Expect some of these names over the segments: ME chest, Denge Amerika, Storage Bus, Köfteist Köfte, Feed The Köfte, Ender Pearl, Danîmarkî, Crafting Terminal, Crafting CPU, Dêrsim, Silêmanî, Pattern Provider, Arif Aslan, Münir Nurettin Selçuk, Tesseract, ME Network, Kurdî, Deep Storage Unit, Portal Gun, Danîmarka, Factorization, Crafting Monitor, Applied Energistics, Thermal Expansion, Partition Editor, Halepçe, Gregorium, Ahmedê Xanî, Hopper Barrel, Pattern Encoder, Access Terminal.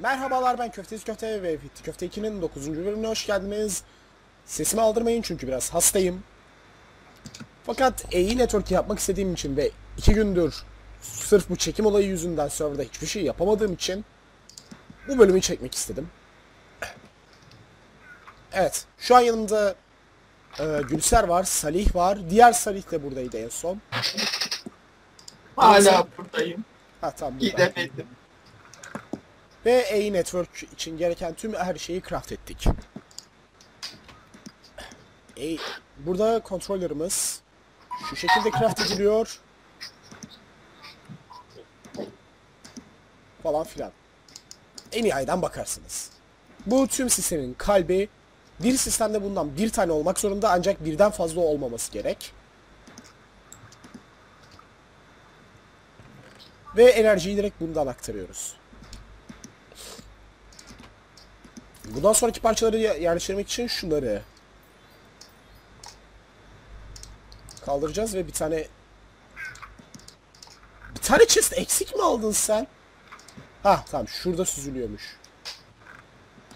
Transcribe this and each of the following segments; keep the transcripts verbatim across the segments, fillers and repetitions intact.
Merhabalar, ben Köfteist Köfte ve Feed The Köfte iki'nin dokuzuncu bölümüne hoş geldiniz. Sesimi aldırmayın çünkü biraz hastayım. Fakat M E Network yapmak istediğim için ve iki gündür sırf bu çekim olayı yüzünden serverda hiçbir şey yapamadığım için bu bölümü çekmek istedim. Evet, şu an yanımda e, Gülser var, Salih var. Diğer Salih de buradaydı en son. Hala buradayım. Ha, tamam, gidemedim. Ve M E Network için gereken tüm her şeyi craft ettik. E, burada kontrollerimiz şu şekilde craft ediliyor. Falan filan. En iyi aydan bakarsınız. Bu tüm sistemin kalbi, bir sistemde bundan bir tane olmak zorunda, ancak birden fazla olmaması gerek. Ve enerjiyi direkt bundan aktarıyoruz. Bundan sonraki parçaları yerleştirmek için şunları kaldıracağız ve bir tane bir tane chest eksik mi aldın sen? Ha tamam, şurada süzülüyormuş.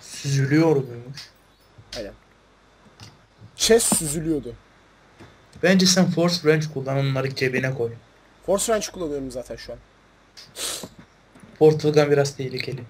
Süzülüyor muymuş? Aynen. Chest süzülüyordu. Bence sen force wrench kullan, onları cebine koy. Force wrench kullanıyorum zaten şu an. Portal Gun biraz tehlikeli.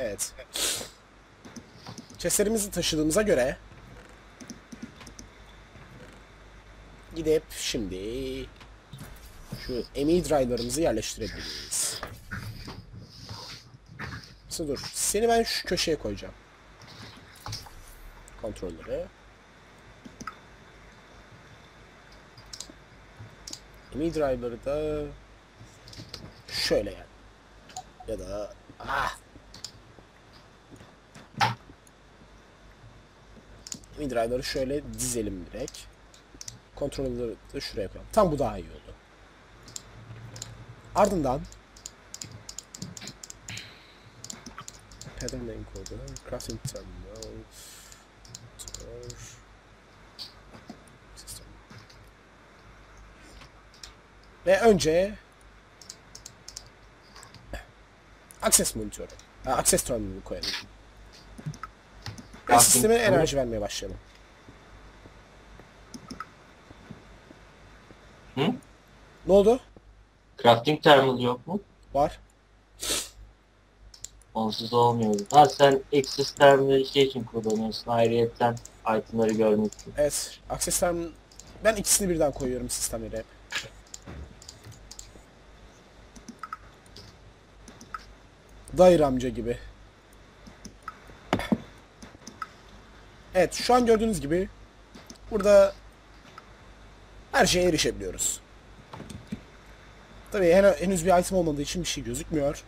Evet. Chestlerimizi taşıdığımıza göre gidip şimdi şu M E Driver'ımızı yerleştirebiliriz. Şimdi dur. Seni ben şu köşeye koyacağım. Kontrolleri. M E Driver'ı da şöyle yani. Ya da ah! M E Driver'ı şöyle dizelim direkt. Kontrolleri de şuraya koyalım. Tam bu daha iyi oldu. Ardından Pattern Encoder, Crafting Terminal, System. Ve önce Access Monitor, Access Terminal'ı koyalım. Ve sisteme enerji vermeye başlayalım. Hı? Ne oldu? Crafting terminal yok mu? Var. Onsuz olmuyordu. Ha sen access terminal şey için kullanıyorsun. Ayrıyetten itemları görmek için. Evet. Access terminal... Ben ikisini birden koyuyorum sistemlere hep. Dayır amca gibi. Evet, şu an gördüğünüz gibi burada her şeye erişebiliyoruz. Tabii henüz bir item olmadığı için bir şey gözükmüyor.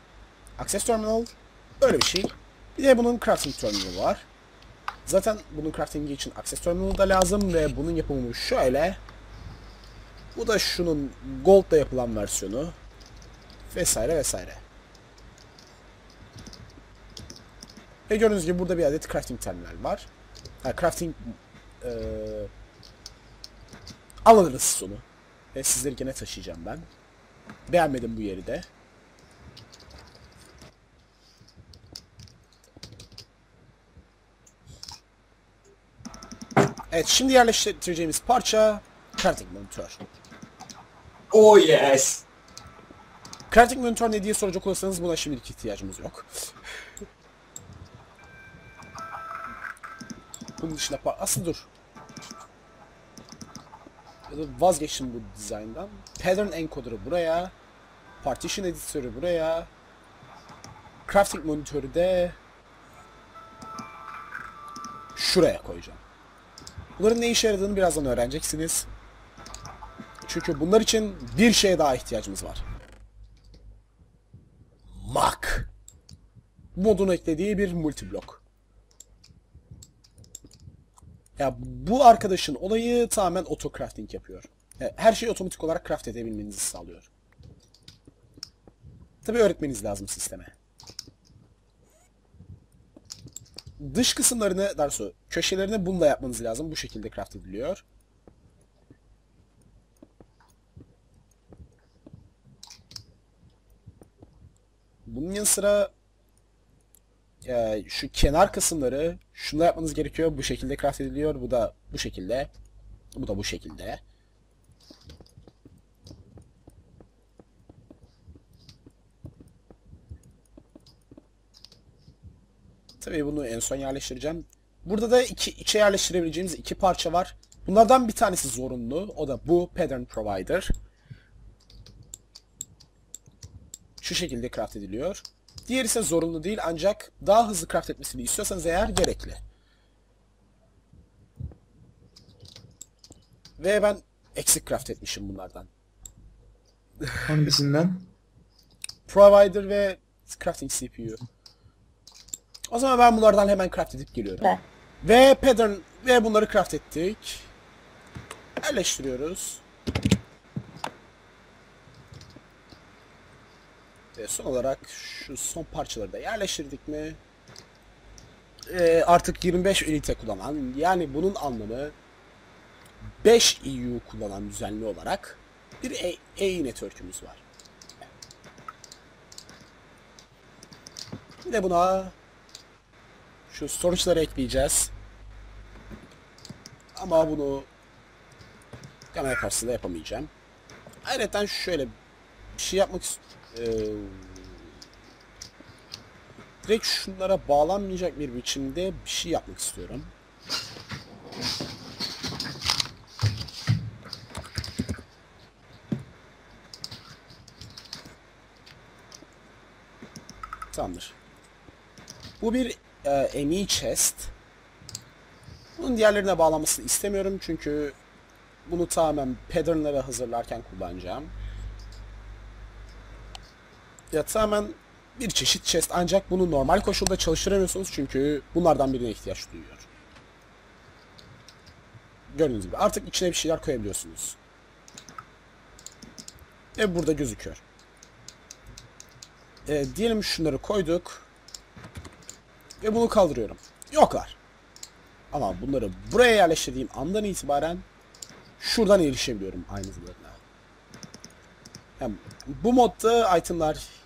Access Terminal öyle bir şey. Bir de bunun Crafting Terminal var. Zaten bunun craftingi için Access Terminal da lazım ve bunun yapımı şöyle. Bu da şunun Gold'da yapılan versiyonu. Vesaire vesaire. Ve gördüğünüz gibi burada bir adet Crafting Terminal var. Ha, crafting e, alırız sonu. Ve sizleri gene taşıyacağım ben. Beğenmedim bu yeri de. Evet, şimdi yerleştireceğimiz parça Crafting Monitor. Oh yes! Crafting Monitor ne diye soracak olursanız buna şimdilik ihtiyacımız yok. Bunun dışında par... Asıl dur. Vazgeçtim bu dizayndan. Pattern Encoder'ı buraya. Partition Editor'ı buraya. Crafting Monitör'ü de şuraya koyacağım. Bunların ne işe yaradığını birazdan öğreneceksiniz. Çünkü bunlar için bir şeye daha ihtiyacımız var. Mak. Bu modun eklediği bir multi block. Ya bu arkadaşın olayı tamamen auto crafting yapıyor. Her şeyi otomatik olarak craft edebilmenizi sağlıyor. Tabii öğretmeniz lazım sisteme. Dış kısımlarını, daha doğrusu köşelerini bununla yapmanız lazım. Bu şekilde craft ediliyor. Bunun yanı sıra e, şu kenar kısımları şunu yapmanız gerekiyor. Bu şekilde craft ediliyor. Bu da bu şekilde. Bu da bu şekilde. Tabii bunu en son yerleştireceğim. Burada da iki, içe yerleştirebileceğimiz iki parça var. Bunlardan bir tanesi zorunlu. O da bu Pattern Provider. Şu şekilde craft ediliyor. Diğeri ise zorunlu değil, ancak daha hızlı craft etmesini istiyorsanız eğer gerekli. Ve ben eksik craft etmişim bunlardan. Hangisinden? Provider ve Crafting C P U. O zaman ben bunlardan hemen craft edip geliyorum. Ne? Ve pattern ve bunları craft ettik. Yerleştiriyoruz. Ve son olarak şu son parçaları da yerleştirdik mi? Ee, artık yirmi beş ünite kullanan, yani bunun anlamı beş E U kullanan düzenli olarak bir E U network'ümüz var. Bir de buna şu storage'ları ekleyeceğiz. Ama bunu kamera karşısında yapamayacağım. Ayrıca şöyle bir şey yapmak istiyorum. Ee, direkt şunlara bağlanmayacak bir biçimde bir şey yapmak istiyorum. Tamamdır. Bu bir e, M E chest. Bunun diğerlerine bağlanmasını istemiyorum çünkü bunu tamamen pattern'lara hazırlarken kullanacağım. Ya tamamen bir çeşit chest, ancak bunu normal koşulda çalıştıramıyorsunuz çünkü bunlardan birine ihtiyaç duyuyor. Gördüğünüz gibi artık içine bir şeyler koyabiliyorsunuz. Ve burada gözüküyor. E, diyelim şunları koyduk. Ve bunu kaldırıyorum. Yoklar. Ama bunları buraya yerleştirdiğim andan itibaren şuradan erişebiliyorum aynılarına. Yani bu modda itemlar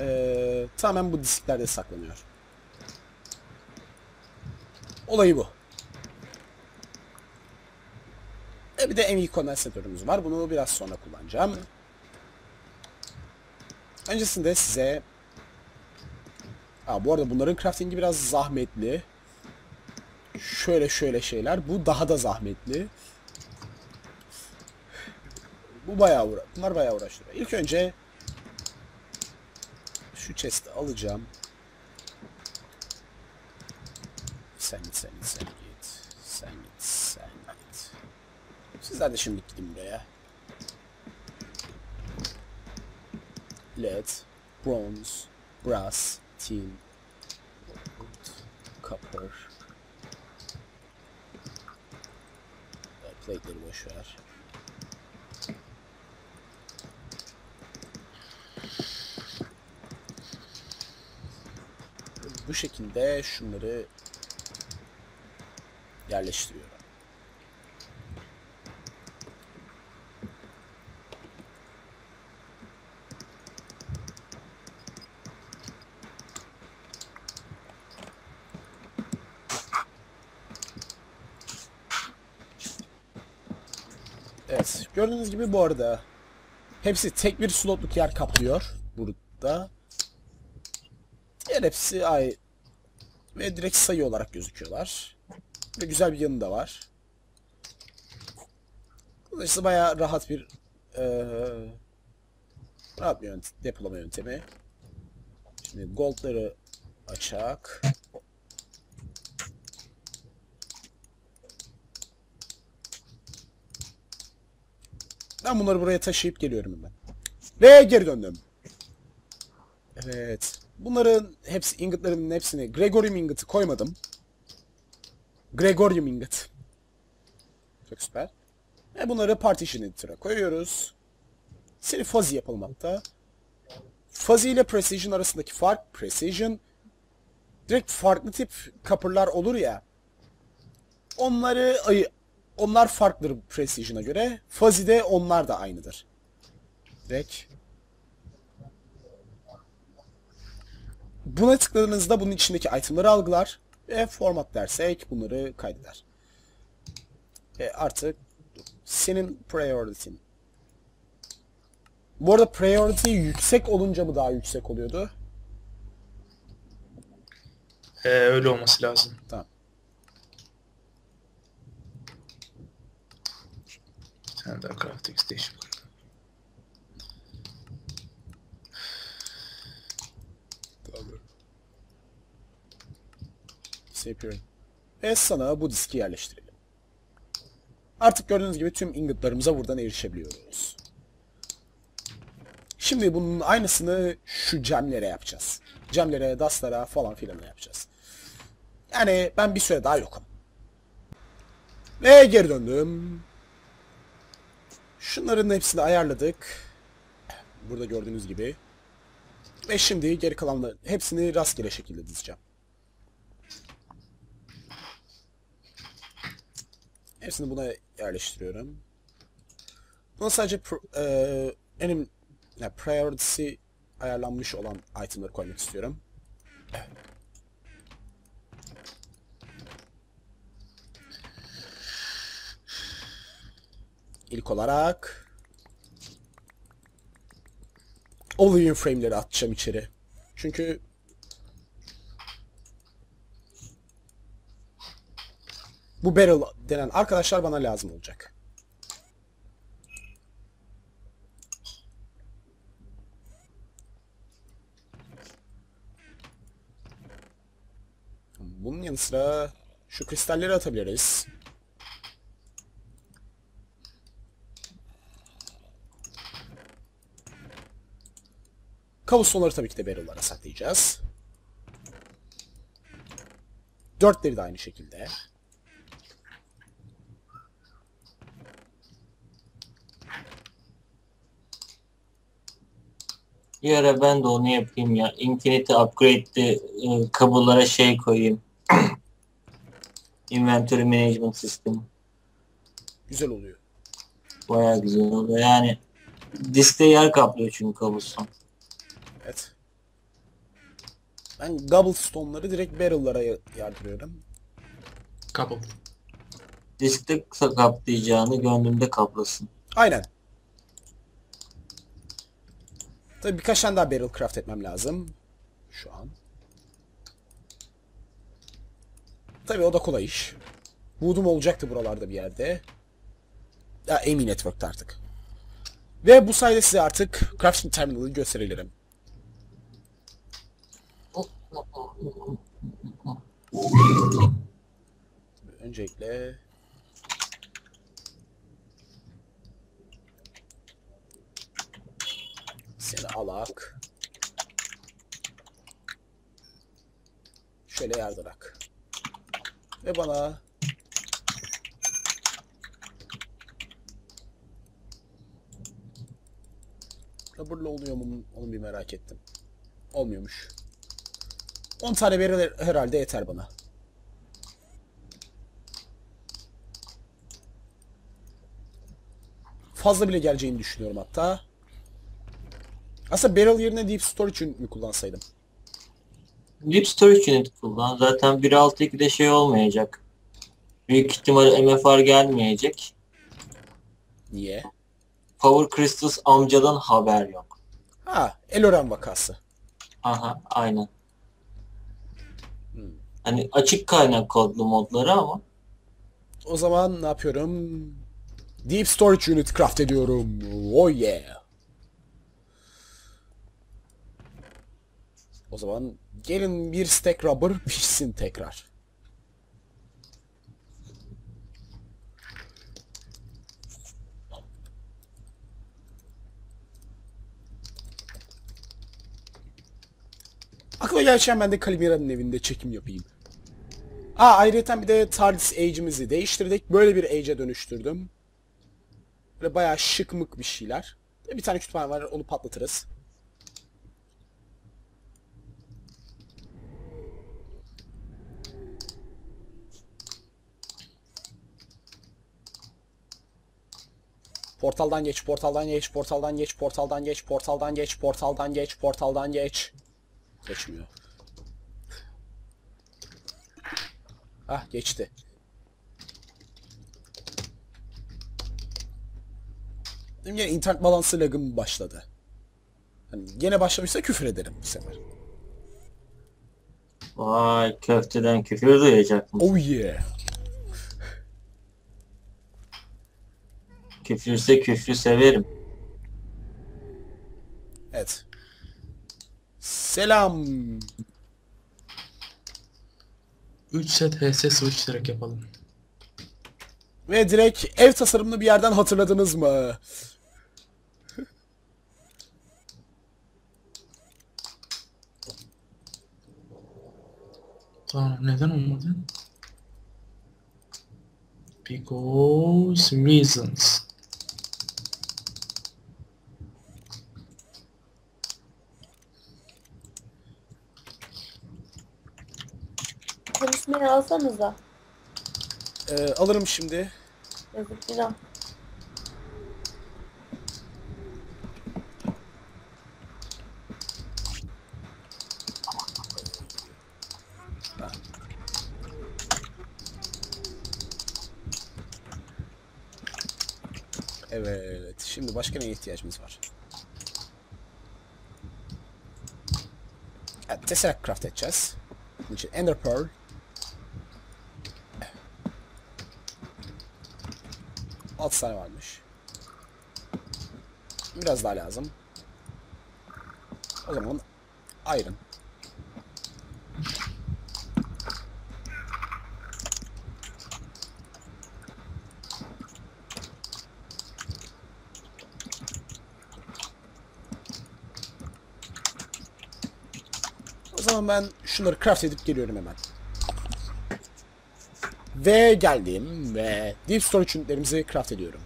Ee, tamamen bu disklerde saklanıyor. Olayı bu. E bir de M E kondensatörümüz var. Bunu biraz sonra kullanacağım. Öncesinde size... Aa, bu arada bunların crafting'i biraz zahmetli. Şöyle şöyle şeyler. Bu daha da zahmetli. Bu bayağı uğra... Bunlar bayağı uğraştırıyor. İlk önce şu chest'i alacağım. Sen git, sen git, sen git. Sen git, sen git. Sizler de şimdi gidin buraya. Lead, bronze, brass, tin, copper. Plate'leri boşver. Bu şekilde şunları yerleştiriyorum. Evet, gördüğünüz gibi bu arada hepsi tek bir slotluk yer kaplıyor burada. Hepsi ay ve direkt sayı olarak gözüküyorlar. Ve güzel bir yanı da var. Dolayısıyla bayağı rahat bir ee, rahat bir yöntem, depolama yöntemi. Şimdi goldları açak. Ben bunları buraya taşıyıp geliyorum hemen. Ve geri döndüm. Evet. Bunların hepsi, ingotlarının hepsini Gregorium ingotu koymadım. Gregorium ingot. Çok süper. Ve bunları Partition Editor'a koyuyoruz. Seri fuzzy yapılmakta. Fuzzy ile Precision arasındaki fark, Precision direkt farklı tip kapırlar olur ya. Onları ayı, onlar farklıdır Precision'a göre. Fuzzy'de onlar da aynıdır. Direkt. Buna tıkladığınızda bunun içindeki itemları algılar ve format dersek bunları kaydeder. Ve artık senin priority'in. Bu arada priority yüksek olunca mı daha yüksek oluyordu? Ee, öyle olması lazım. Tamam. Sen de crafting station. Yapıyorum. Ve sana bu diski yerleştirelim. Artık gördüğünüz gibi tüm ingotlarımıza buradan erişebiliyoruz. Şimdi bunun aynısını şu gemlere yapacağız. Gemlere, dustlara falan filan yapacağız. Yani ben bir süre daha yokum. Ve geri döndüm. Şunların hepsini ayarladık. Burada gördüğünüz gibi. Ve şimdi geri kalanların hepsini rastgele şekilde dizeceğim. Hepsini buna yerleştiriyorum. Buna sadece e, benim yani priority ayarlanmış olan itemleri koymak istiyorum. İlk olarak Oblivion frame'leri atacağım içeri. Çünkü bu barrel denen arkadaşlar bana lazım olacak. Bunun yanı sıra şu kristalleri atabiliriz. Kabustonları tabii ki de barrel'lara saklayacağız. Dörtleri de aynı şekilde. Bir ara ben de onu yapayım ya. Infinity Upgrade'de e, kabullara şey koyayım. Inventory Management System. Güzel oluyor. Bayağı güzel oluyor. Yani diskte yer kaplıyor çünkü kabulson. Evet. Ben cobblestone'ları direkt barrel'lara yardırıyorum. Kabul. Diskte kaplayacağını gönlümde kaplasın. Aynen. Tabii birkaç tane daha barrel craft etmem lazım şu an. Tabii o da kolay iş. Wood'um olacaktı buralarda bir yerde. Ya M E Network'ta artık. Ve bu sayede size artık Crafting Terminal'ı gösterebilirim. Öncelikle seni alak. Şöyle yardırak. Ve bana rubber'la oluyor mu onu bir merak ettim. Olmuyormuş. on tane verir herhalde yeter bana. Fazla bile geleceğini düşünüyorum hatta. Aslında barrel yerine Deep Storage Unit mi kullansaydım? Deep Storage Unit kullan. Zaten bir nokta altı iki'de şey olmayacak. Büyük ihtimalle M F R gelmeyecek. Niye? Power Crystals amcadan haber yok. Ha, Eloran vakası. Aha, aynen. Hmm. Hani açık kaynak kodlu modları ama. O zaman ne yapıyorum? Deep Storage Unit craft ediyorum. Oh yeah. O zaman gelin bir stack rubber pişsin tekrar. Aklıma gelişen ben de Kalimira'nın evinde çekim yapayım. Aa, ayrıca bir de TARDIS age'imizi değiştirdik. Böyle bir age'e dönüştürdüm. Böyle bayağı şık mık bir şeyler. Bir tane kütüphane var, onu patlatırız. Portaldan geç, portaldan geç, portaldan geç, portaldan geç, portaldan geç, portaldan geç, portaldan geç. Geçmiyor. Ah, geçti. Benim yine internet balansı lagım başladı. Hani yine başlamışsa küfür ederim bu sefer. Vay, köfteden küfür duyacak mısın? Oh yeah. Küfürse küfrü severim. Evet. Selam. üç set H S switch direkt yapalım. Ve direkt ev tasarımını bir yerden hatırladınız mı? Tamam, neden olmadı? Because reasons. Konuşmayı alsanıza. Ee, alırım şimdi. Yazık günah. Evet, şimdi başka neye ihtiyacımız var? Evet, Tesseract craft edeceğiz. Bunun için Ender Pearl. altı tane varmış. Biraz daha lazım. O zaman iron. O zaman ben şunları craft edip geliyorum hemen. Ve geldim ve Deep Storage Unit'lerimizi craft ediyorum.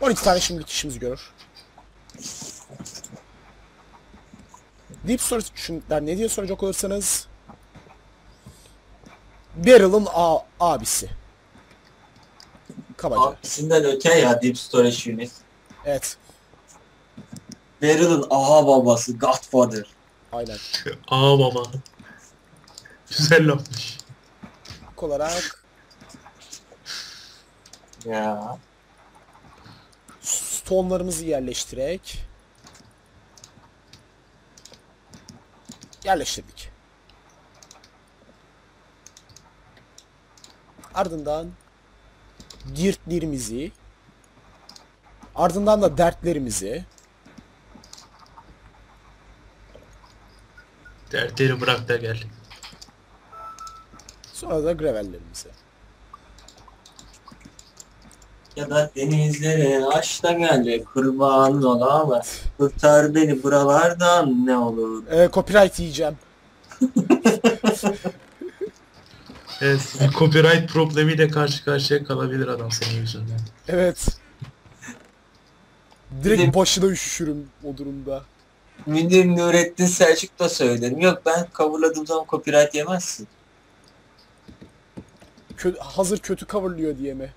on iki tane şimdilik işimizi görür. Deep Storage Unit'ler ne diye soracak olursanız... Barrel'ın abisi. Kabaca. Abisinden öte ya Deep Storage Unit. Evet. Barrel'ın aha babası, Godfather. Aynen. Aha baba. Güzel lafmış. İlk olarak... Ya. Stone'larımızı yerleştirerek... Yerleştirdik. Ardından... Dirtlerimizi... Ardından da dertlerimizi... Dertleri bırak da gel. Sonra da gravellerimize. Ya da denizlere aç da gel, kurbanın ola ama kurtar beni buralardan ne olur. Ee, copyright yiyeceğim. Evet, copyright problemiyle karşı karşıya kalabilir adam senin yüzünden. Evet. Direkt başına üşüşürüm o durumda. Münir Nurettin Selçuk da söyledim. Yok, ben coverladığım zaman copyright yemezsin. Kö hazır kötü coverlıyor diye mi?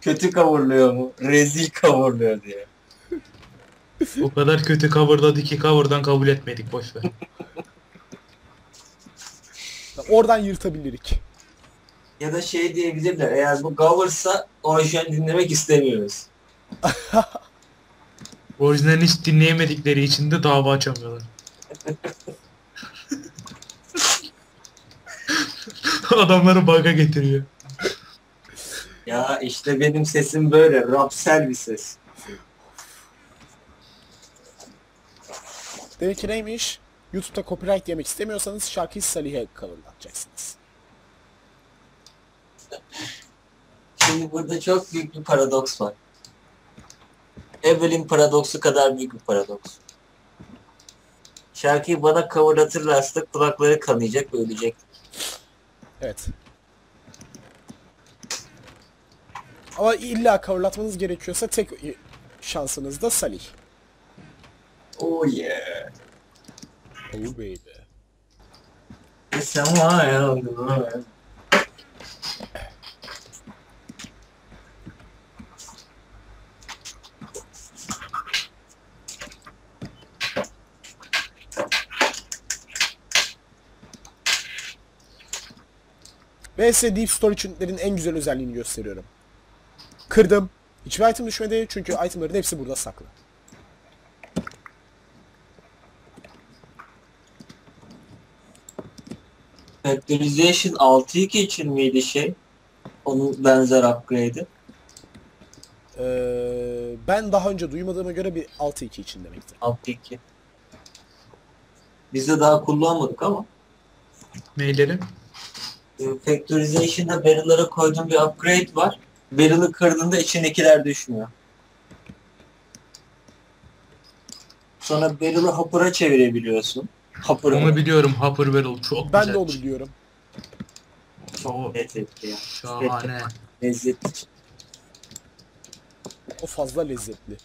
Kötü coverlıyor mu? Rezil coverlıyor diye. O kadar kötü coverladı ki coverdan kabul etmedik, boşver. Oradan yırtabilirik. Ya da şey diyebilirler, eğer bu coversa orijinal dinlemek istemiyoruz. Orijinalini hiç dinleyemedikleri için de dava açamıyorlar. Adamları bug'a getiriyor. Ya işte benim sesim böyle, rapsel bir ses. Demek ki neymiş? YouTube'da copyright yemek istemiyorsanız şarkıyı Salih'e coverlatacaksınız. Şimdi burada çok büyük bir paradoks var. Abel'in paradoksu kadar büyük bir paradoks. Şarkıyı bana coverlatırlarsa kulakları kanayacak ve ölecek. Evet. Ama illa coverlatmanız gerekiyorsa tek şansınız da Salih. Oh yeah. Oh baby. It's a wild world. Ve size Deep Storage Unit'lerin en güzel özelliğini gösteriyorum. Kırdım. Hiçbir item düşmedi çünkü itemlerin hepsi burada saklı. Factorization altı nokta iki için miydi şey? Onun benzer upgrade'i. Ee, ben daha önce duymadığıma göre bir altı nokta iki için demekti. altı nokta iki. Biz de daha kullanmadık ama. Neyleri? Factorization'da barrel'lara koyduğum bir upgrade var. Barrel'ı kırdığında içindekiler düşmüyor. Sonra barrel'ı hopper'a çevirebiliyorsun. Hopper onu biliyorum, hopper barrel çok ben güzel. Ben de onu biliyorum. Çok lezzetli ya. Şahane. Lezzetli. O fazla lezzetli.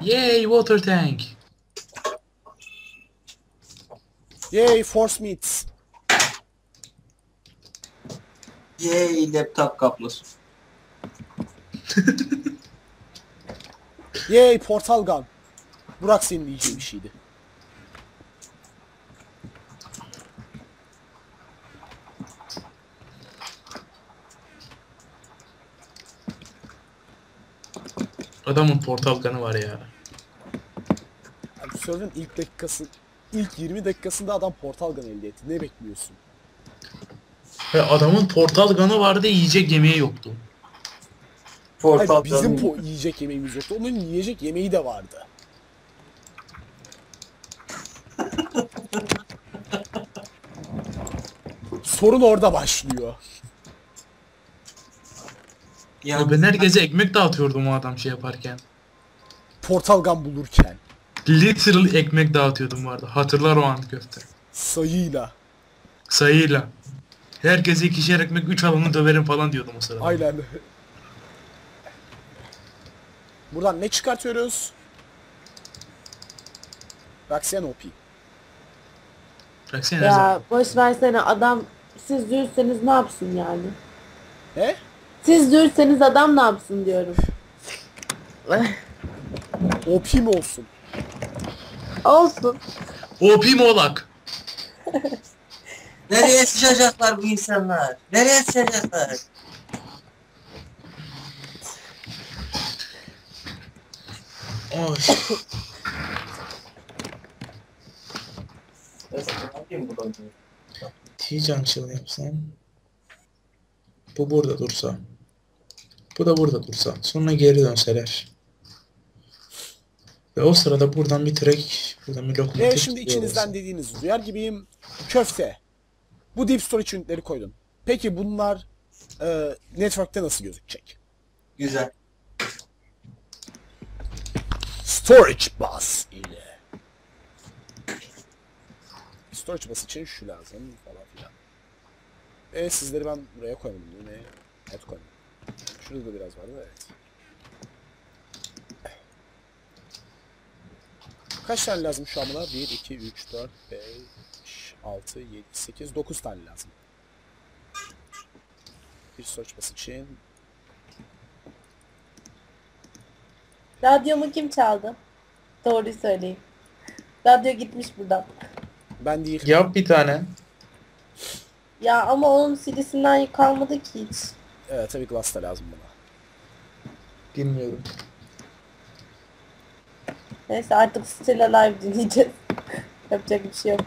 Yay water tank. Yay force meats. Yay laptop kaplası. Yay portal gun. Burak senin diyeceğin bir şeydi. Adamın portal gun'ı var ya. Server'ın ilk dakikası, ilk yirmi dakikasında adam portal gun elde etti. Ne bekliyorsun? Ya adamın portal gun'ı vardı, yiyecek yemeği yoktu. Portal hayır, bizim po yiyecek yemeğimiz yoktu. Onun yiyecek yemeği de vardı. Sorun orada başlıyor. Ya ben herkese ekmek dağıtıyordum o adam şey yaparken. Portal gun bulurken. Literal ekmek dağıtıyordum vardı. Hatırlar o an köfte. Sayıyla. Sayıyla. Herkese ikişer ekmek, üç alanı döverim falan diyordum o sırada. Aynen. Buradan ne çıkartıyoruz? Raksiyen O P. Raksiyen ya zaman. Boş versene adam, siz dürüstseniz ne yapsın yani? Ne? Siz dürüstseniz adam ne yapsın diyorum. O P mi olsun? Olsun. O P molak. Nereye sıçacaklar bu insanlar? Nereye sıçacaklar? Oy. T-Junk Shell yapsam. Bu burada dursa. Bu da burada dursa. Sonra geri dönseler. Ve o sırada buradan bir trek, buradan bir lokma. Ve şimdi içinizden olsun dediğiniz duyar gibiyim. Köfte. Bu Deep Storage Unit'leri koydum. Peki bunlar e, network'te nasıl gözükecek? Güzel. Storage Bus ile. Storage Bus için şu lazım falan filan. Ve sizleri ben buraya koymadım. Yine et koydum. Şurada da biraz vardı. Evet. Kaç tane lazım şu an buna? bir, iki, üç, dört, beş, altı, yedi, sekiz, dokuz tane lazım. Bir search için. Radyomu kim çaldı? Doğruyu söyleyeyim. Radyo gitmiş buradan. Ben değil. Yap bir tane. Ya ama onun C D'sinden kalmadı ki hiç. Evet tabii glass da lazım buna. Bilmiyorum. Neyse artık Still Alive dinleyeceğiz. Yapacak bir şey yok.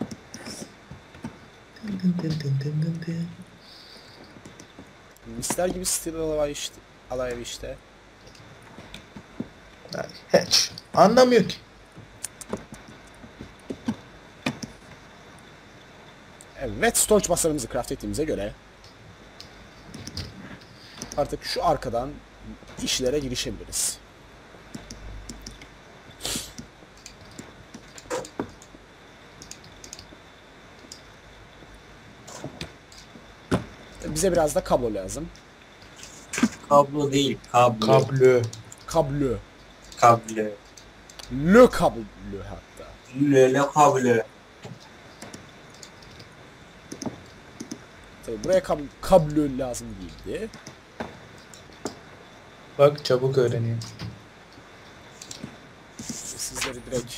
Mister gibi Still Alive işte. Alive işte. Hiç anlamıyor ki. Evet, storage buslarımızı craft ettiğimize göre artık şu arkadan işlere girişebiliriz. Bize biraz da kablo lazım. Kablo değil, kablo. Kablo. Kablo. Kablo. Le kablo hatta. Le, le kablo. Tabii buraya kablo, kablo lazım değildi. Bak çabuk öğreneyim. Sizleri direkt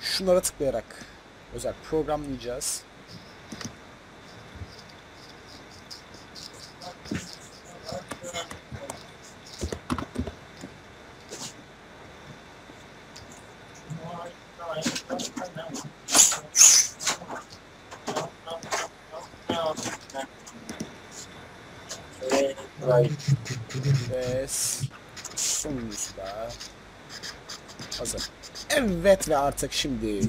şunlara tıklayarak özel programlayacağız. Hazır. Evet ve artık şimdi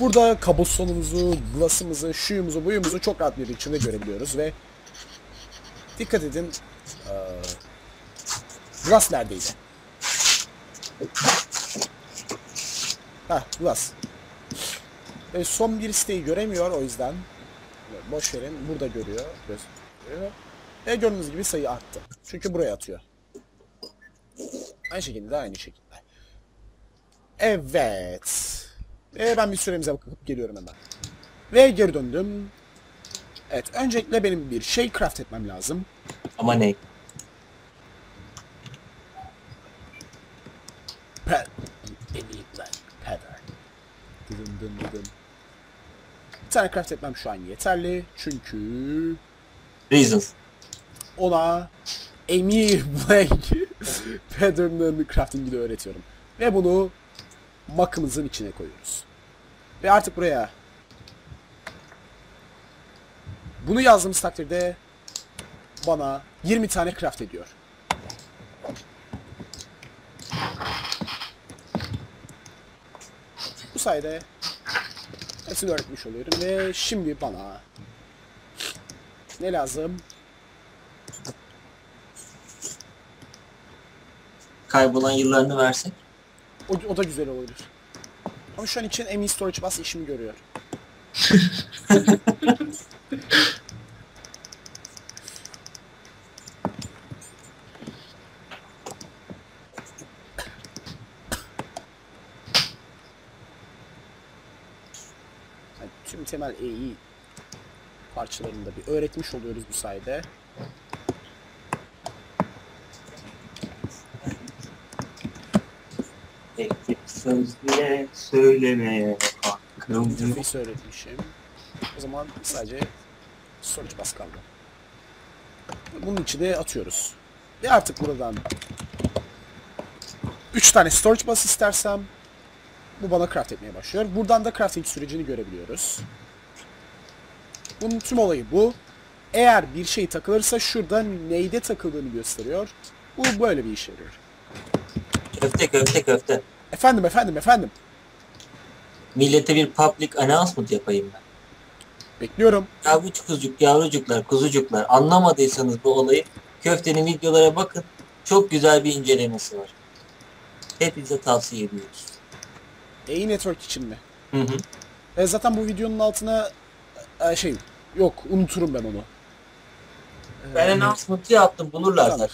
burada kabusonumuzu, glass'ımızı, şuyumuzu, buyumuzu çok rahat bir içinde görebiliyoruz ve dikkat edin, ee, glass neredeydi? Hah, glass. Ve son bir siteyi göremiyor, o yüzden boş verin, burada görüyor, görüyor. Ve gördüğünüz gibi sayı arttı. Çünkü buraya atıyor. Aynı şekilde de aynı şekilde. Evet. Ve ben bir süremize bakıp geliyorum hemen. Ve geri döndüm. Evet, öncelikle benim bir şey craft etmem lazım. Ama ne? Pattern. Dırın dırın dırın. Bir tane craft etmem şu an yeterli. Çünkü... Reasons. Ona... M E Blank Pattern'ın crafting'ini öğretiyorum. Ve bunu makımızın içine koyuyoruz. Ve artık buraya bunu yazdığımız takdirde bana yirmi tane craft ediyor. Bu sayede hepsini öğretmiş oluyorum ve şimdi bana ne lazım? Kaybolan yıllarını versek. O, o da güzel olabilir. Ama şu an için M E Storage Bus işimi görüyor. Yani tüm temel E I parçalarını da bir öğretmiş oluyoruz bu sayede. Sözle söylemeye hakkım yok. Söylemişim. O zaman sadece storage bus kaldı. Bunun içine atıyoruz. Ve artık buradan üç tane storage bus istersem bu bana craft etmeye başlıyor. Buradan da crafting sürecini görebiliyoruz. Bunun tüm olayı bu. Eğer bir şey takılırsa şurada neyde takıldığını gösteriyor. Bu böyle bir işe yarıyor. Köfte köfte köfte. Efendim efendim efendim. Millete bir public announcement yapayım ben. Bekliyorum. Yavrucuk kuzucuk yavrucuklar kuzucuklar, anlamadıysanız bu olayı köftenin videolara bakın. Çok güzel bir incelemesi var. Hepinize tavsiye ediyoruz. E Network için mi? Hı hı. E zaten bu videonun altına e, şey yok, unuturum ben onu. Ben ee, announcement'ı yaptım, bulurlar.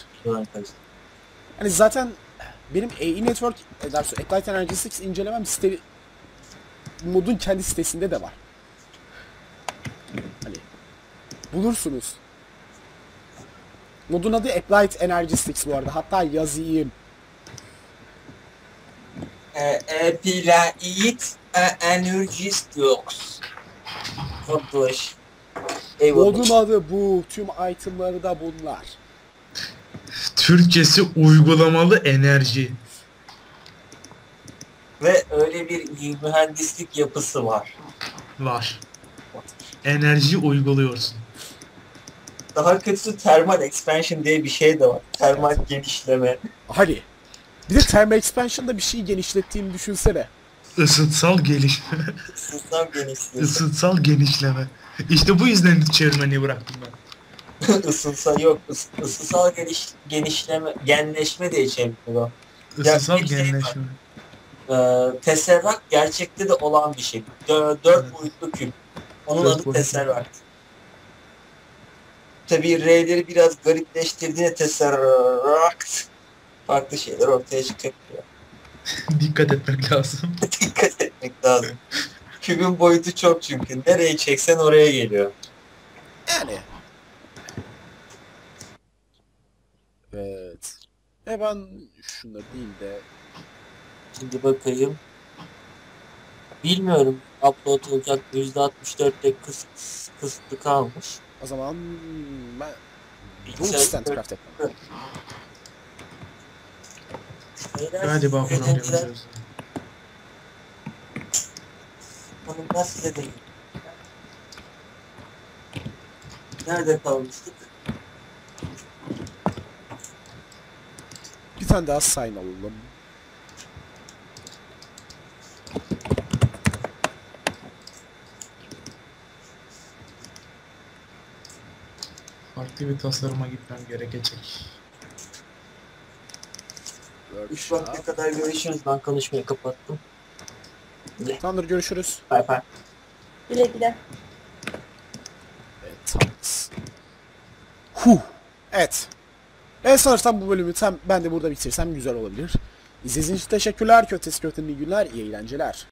Yani zaten benim M E Network, Applied Energistics incelemem site, modun kendi sitesinde de var. Hani bulursunuz. Modun adı Applied Energistics bu arada. Hatta yazayım. Applied Energistics. Çok boş. Modun adı bu. Tüm itemları da bunlar. Türkçesi uygulamalı enerji. Ve öyle bir mühendislik yapısı var. Var. Enerji uyguluyorsun. Daha kötüsü Thermal Expansion diye bir şey de var. Thermal genişleme. Hadi. Bir de Thermal Expansion'da bir şeyi genişlettiğini düşünsene. Isıtsal geliş. Isıtsal genişleme. Isıtsal genişleme. İşte bu yüzden çevirmeni bıraktım ben. Isıtsal yok. Is, ısıtsal geliş, genişleme, genleşme diye çeviriyor. Isıtsal genleşme. Şey ee, Tesseract gerçekte de olan bir şey. Dört, dört evet. boyutlu küp. Onun dört adı boyutlu. Tesseract. Tabii R'leri biraz garipleştirdiğine Tesseract farklı şeyler ortaya çıkıyor. Dikkat etmek lazım. Dikkat etmek lazım. Kübün boyutu çok çünkü. Nereye çeksen oraya geliyor. Yani. Evet. E ben şunları değil de. Şimdi bakayım. Bilmiyorum. Upload olacak. yüzde altmış dörtte kıs kısıtlı kalmış. O zaman ben... Instant craft yapalım. Hadi bakalım yapacağız. Hanım nasıl dedim? Nerede kalmıştık? Bir tane daha sign alalım. Farklı bir tasarıma gitmem gerekecek. Üç vakte kadar görüşürüz. Ben konuşmayı kapattım. Tamamdır, görüşürüz. Bye bye. Güle güle. Evet, thanks. Huh. Evet. Ben sanırsam bu bölümü tam ben de burada bitirsem güzel olabilir. İzlediğiniz için teşekkürler. Köftesi Köfte'nin iyi günler, iyi eğlenceler.